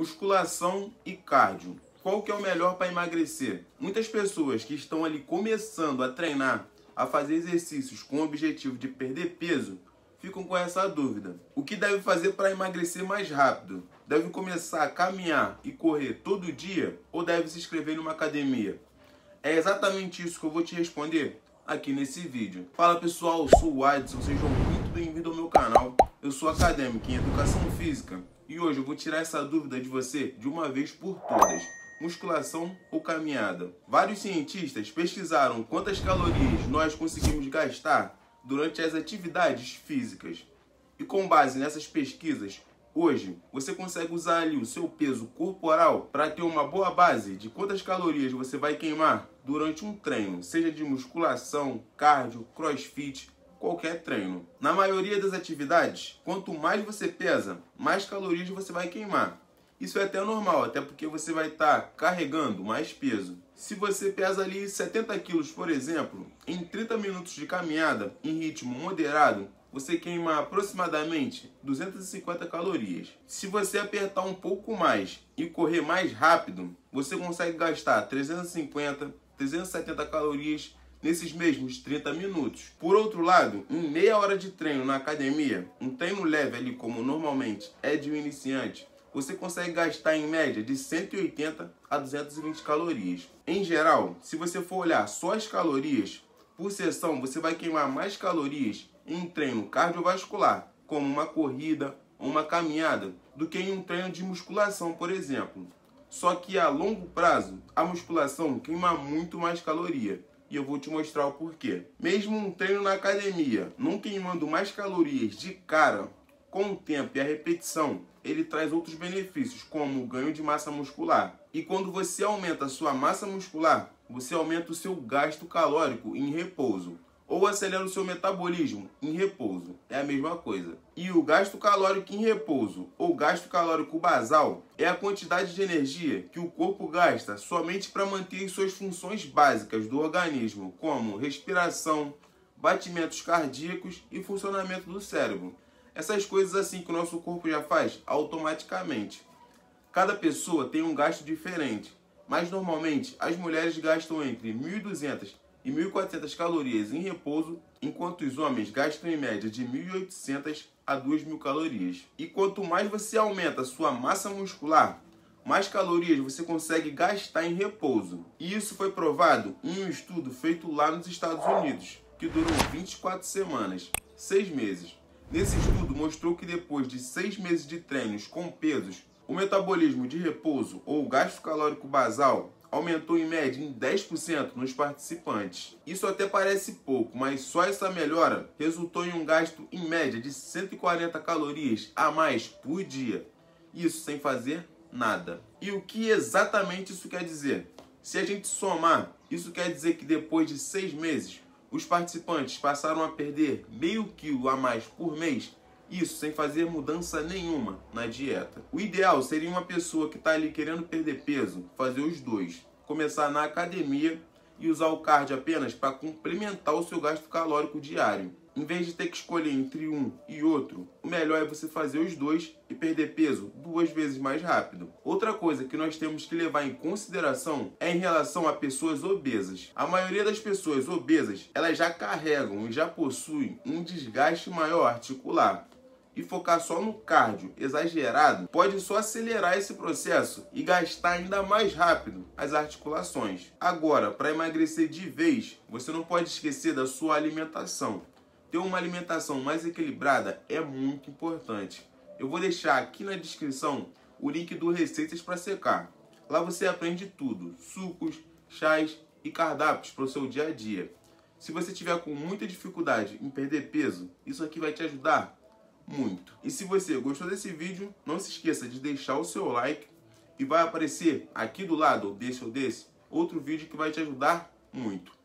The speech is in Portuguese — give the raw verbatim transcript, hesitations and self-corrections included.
musculação e cardio. Qual que é o melhor para emagrecer? Muitas pessoas que estão ali começando a treinar, a fazer exercícios com o objetivo de perder peso, ficam com essa dúvida. O que deve fazer para emagrecer mais rápido? Deve começar a caminhar e correr todo dia ou deve se inscrever em uma academia? É exatamente isso que eu vou te responder aqui nesse vídeo. Fala pessoal, eu sou o Adison, sejam muito bem-vindos ao meu canal. Eu sou acadêmico em Educação Física e hoje eu vou tirar essa dúvida de você de uma vez por todas. Musculação ou caminhada? Vários cientistas pesquisaram quantas calorias nós conseguimos gastar durante as atividades físicas. E com base nessas pesquisas, hoje você consegue usar ali o seu peso corporal para ter uma boa base de quantas calorias você vai queimar durante um treino, seja de musculação, cardio, crossfit, qualquer treino. Na maioria das atividades, quanto mais você pesa, mais calorias você vai queimar. Isso é até normal, até porque você vai estar carregando mais peso. Se você pesa ali setenta quilos, por exemplo, em trinta minutos de caminhada, em ritmo moderado, você queima aproximadamente duzentas e cinquenta calorias. Se você apertar um pouco mais e correr mais rápido, você consegue gastar trezentas e cinquenta, trezentas e setenta calorias nesses mesmos trinta minutos. Por outro lado, em meia hora de treino na academia, um treino leve ali como normalmente é de um iniciante, você consegue gastar em média de cento e oitenta a duzentas e vinte calorias. Em geral, se você for olhar só as calorias, por sessão você vai queimar mais calorias em um treino cardiovascular, como uma corrida ou uma caminhada, do que em um treino de musculação, por exemplo. Só que a longo prazo, a musculação queima muito mais caloria. E eu vou te mostrar o porquê. Mesmo um treino na academia, não queimando mais calorias de cara, com o tempo e a repetição, ele traz outros benefícios, como o ganho de massa muscular. E quando você aumenta a sua massa muscular, você aumenta o seu gasto calórico em repouso, ou acelera o seu metabolismo em repouso. É a mesma coisa. E o gasto calórico em repouso, ou gasto calórico basal, é a quantidade de energia que o corpo gasta somente para manter suas funções básicas do organismo, como respiração, batimentos cardíacos e funcionamento do cérebro. Essas coisas assim que o nosso corpo já faz automaticamente. Cada pessoa tem um gasto diferente, mas normalmente as mulheres gastam entre mil e duzentas e mil e quatrocentas calorias em repouso, enquanto os homens gastam em média de mil e oitocentas a duas mil calorias. E quanto mais você aumenta a sua massa muscular, mais calorias você consegue gastar em repouso. E isso foi provado em um estudo feito lá nos Estados Unidos, que durou vinte e quatro semanas, seis meses. Nesse estudo mostrou que depois de seis meses de treinos com pesos, o metabolismo de repouso ou gasto calórico basal aumentou em média em dez por cento nos participantes. Isso até parece pouco, mas só essa melhora resultou em um gasto em média de cento e quarenta calorias a mais por dia. Isso sem fazer nada. E o que exatamente isso quer dizer? Se a gente somar, isso quer dizer que depois de seis meses, os participantes passaram a perder meio quilo a mais por mês, isso sem fazer mudança nenhuma na dieta. O ideal seria uma pessoa que está ali querendo perder peso, fazer os dois. Começar na academia e usar o cardio apenas para complementar o seu gasto calórico diário. Em vez de ter que escolher entre um e outro, o melhor é você fazer os dois e perder peso duas vezes mais rápido. Outra coisa que nós temos que levar em consideração é em relação a pessoas obesas. A maioria das pessoas obesas, elas já carregam e já possuem um desgaste maior articular. E focar só no cardio exagerado pode só acelerar esse processo e gastar ainda mais rápido as articulações. Agora, para emagrecer de vez, você não pode esquecer da sua alimentação. Ter uma alimentação mais equilibrada é muito importante. Eu vou deixar aqui na descrição o link do Receitas para Secar. Lá você aprende tudo, sucos, chás e cardápios para o seu dia a dia. Se você tiver com muita dificuldade em perder peso, isso aqui vai te ajudar muito. E se você gostou desse vídeo, não se esqueça de deixar o seu like e vai aparecer aqui do lado, ou desse ou desse, outro vídeo que vai te ajudar muito.